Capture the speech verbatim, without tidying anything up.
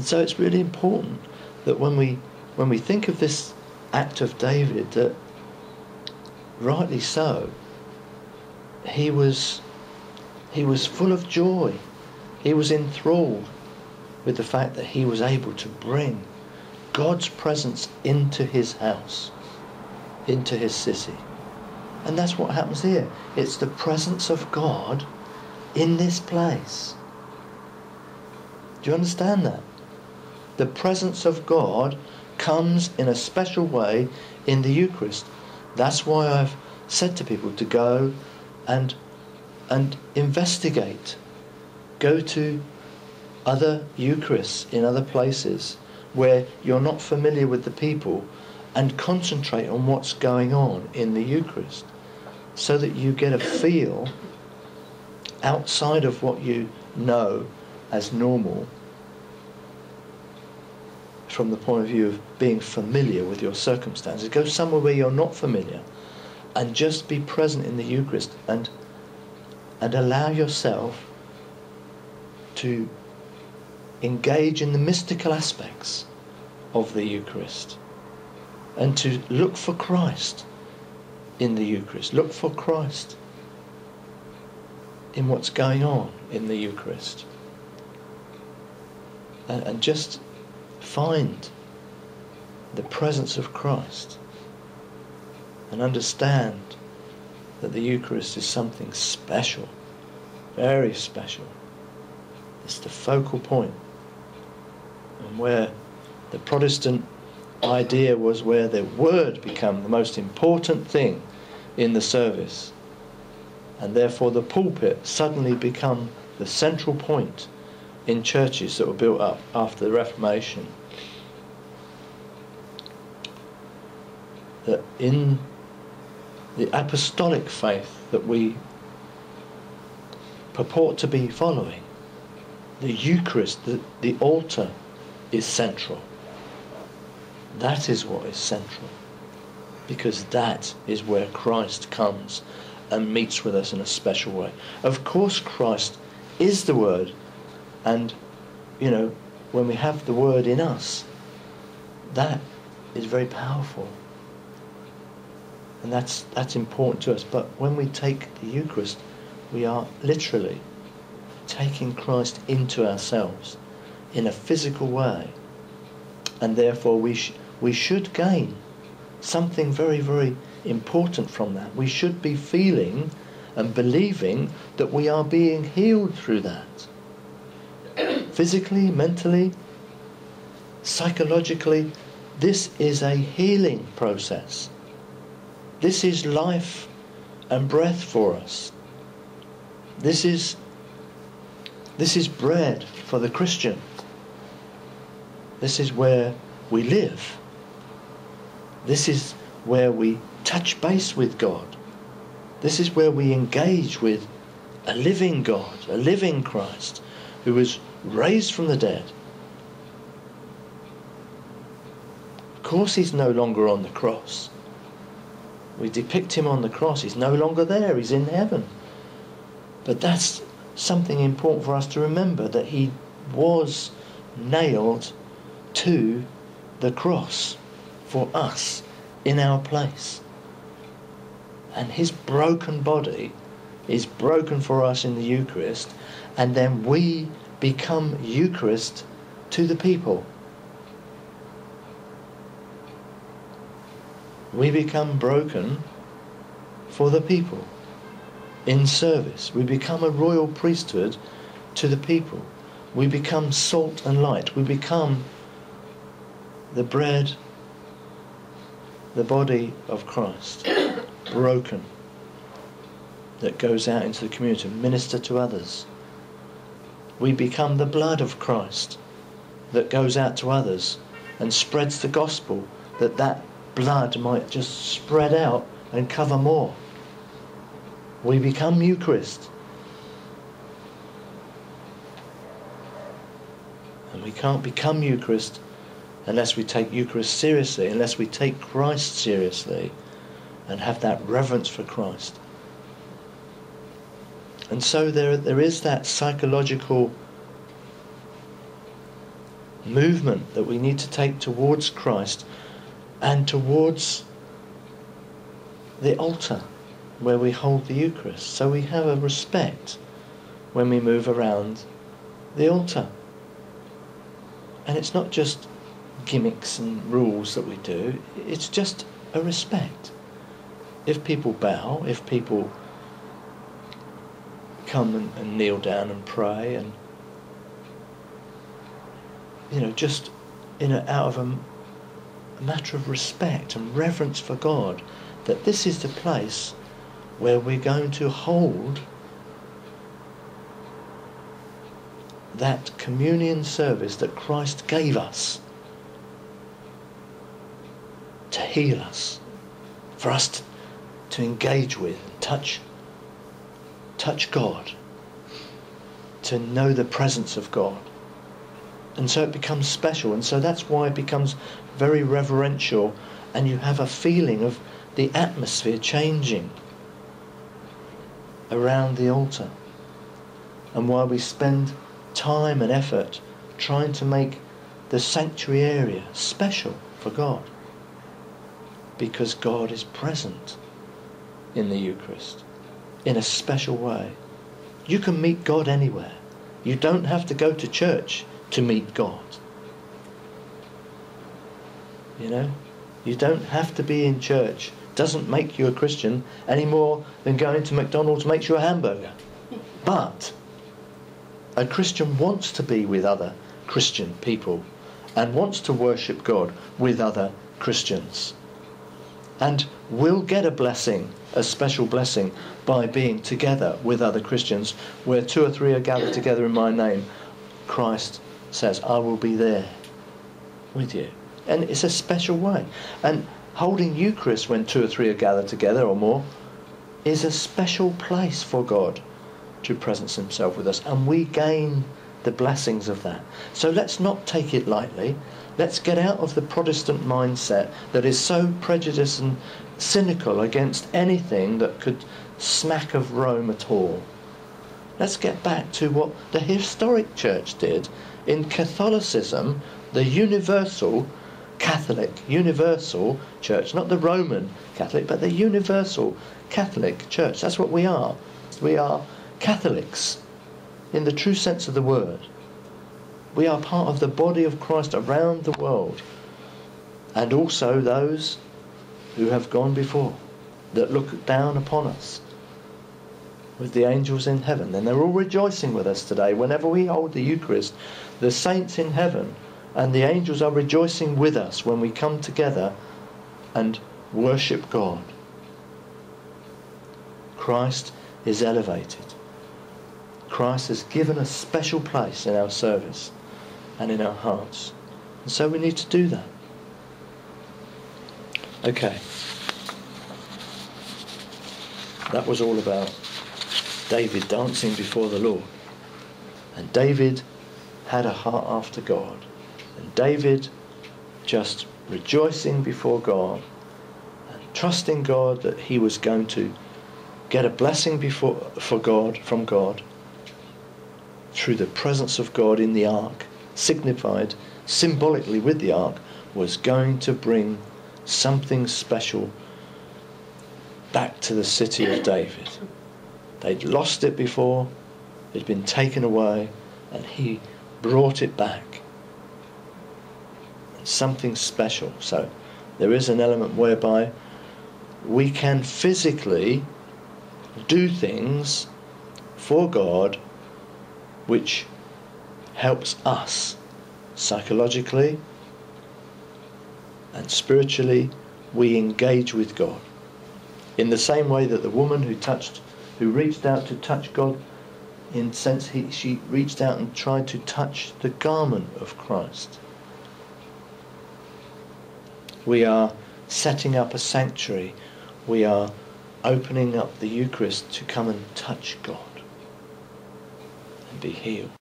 And so it's really important that when we when we think of this act of David, that rightly so, he was he was full of joy. He was enthralled with the fact that he was able to bring God's presence into his house, into his city. And that's what happens here. It's the presence of God in this place. Do you understand that? The presence of God comes in a special way in the Eucharist. That's why I've said to people to go and and investigate. Go to other Eucharists in other places where you're not familiar with the people, and concentrate on what's going on in the Eucharist, so that you get a feel outside of what you know as normal, from the point of view of being familiar with your circumstances. Go somewhere where you're not familiar and just be present in the Eucharist, and and allow yourself to engage in the mystical aspects of the Eucharist, and to look for Christ in the Eucharist. Look for Christ in what's going on in the Eucharist. And, and just find the presence of Christ, and understand that the Eucharist is something special, very special. It's the focal point. And where the Protestant idea was where the word became the most important thing in the service, and therefore the pulpit suddenly become the central point in churches that were built up after the Reformation, that in the apostolic faith that we purport to be following, the Eucharist, the, the altar, is central. That is what is central, because that is where Christ comes and meets with us in a special way. Of course, Christ is the Word, and you know, when we have the Word in us, that is very powerful, and that's that's important to us. But when we take the Eucharist, we are literally taking Christ into ourselves in a physical way, and therefore we sh we should gain something very, very important from that. We should be feeling and believing that we are being healed through that, physically, mentally, psychologically. This is a healing process. This is life and breath for us. This is this is bread for the Christian. This is where we live. This is where we touch base with God. This is where we engage with a living God, a living Christ, who was raised from the dead. Of course, he's no longer on the cross. We depict him on the cross. He's no longer there. He's in heaven. But that's something important for us to remember, that he was nailed to the cross for us in our place, and his broken body is broken for us in the Eucharist, and then we become Eucharist to the people. We become broken for the people in service. We become a royal priesthood to the people. We become salt and light. We become the bread, the body of Christ, broken, that goes out into the community, minister to others. We become the blood of Christ that goes out to others and spreads the gospel, that that blood might just spread out and cover more. We become Eucharist. And we can't become Eucharist unless we take Eucharist seriously, unless we take Christ seriously and have that reverence for Christ. And so there, there is that psychological movement that we need to take towards Christ and towards the altar where we hold the Eucharist. So we have a respect when we move around the altar. And it's not just gimmicks and rules that we do, it's just a respect. If people bow, if people come and, and kneel down and pray, and you know, just in a, out of a, a matter of respect and reverence for God, that this is the place where we're going to hold that communion service that Christ gave us to heal us, for us to, to engage with, touch, touch God, to know the presence of God. And so it becomes special, and so that's why it becomes very reverential, and you have a feeling of the atmosphere changing around the altar. And while we spend time and effort trying to make the sanctuary area special for God, because God is present in the Eucharist in a special way. You can meet God anywhere. You don't have to go to church to meet God. You know, you don't have to be in church. Doesn't make you a Christian any more than going to McDonald's makes you a hamburger. But a Christian wants to be with other Christian people and wants to worship God with other Christians, and will get a blessing, a special blessing, by being together with other Christians. Where two or three are gathered together in my name, Christ says, I will be there with you. And it's a special way. And holding Eucharist when two or three are gathered together or more is a special place for God to presence himself with us, and we gain the blessings of that. So let's not take it lightly. Let's get out of the Protestant mindset that is so prejudiced and cynical against anything that could smack of Rome at all. Let's get back to what the historic church did. In Catholicism, the universal Catholic, universal church, not the Roman Catholic, but the universal Catholic church. That's what we are. We are Catholics in the true sense of the word. We are part of the body of Christ around the world, and also those who have gone before, that look down upon us with the angels in heaven. And they're all rejoicing with us today. Whenever we hold the Eucharist, the saints in heaven and the angels are rejoicing with us when we come together and worship God. Christ is elevated. Christ has given a special place in our service and in our hearts. And so we need to do that. Okay. That was all about David dancing before the Lord. And David had a heart after God. And David just rejoicing before God and trusting God that he was going to get a blessing before for God from God, through the presence of God in the Ark, signified symbolically with the Ark, was going to bring something special back to the city of David. They'd lost it before, it had been taken away, and he brought it back. And something special. So there is an element whereby we can physically do things for God which helps us psychologically and spiritually. We engage with God in the same way that the woman who touched, who reached out to touch God, in sense he, she reached out and tried to touch the garment of Christ. We are setting up a sanctuary. We are opening up the Eucharist to come and touch God and be healed.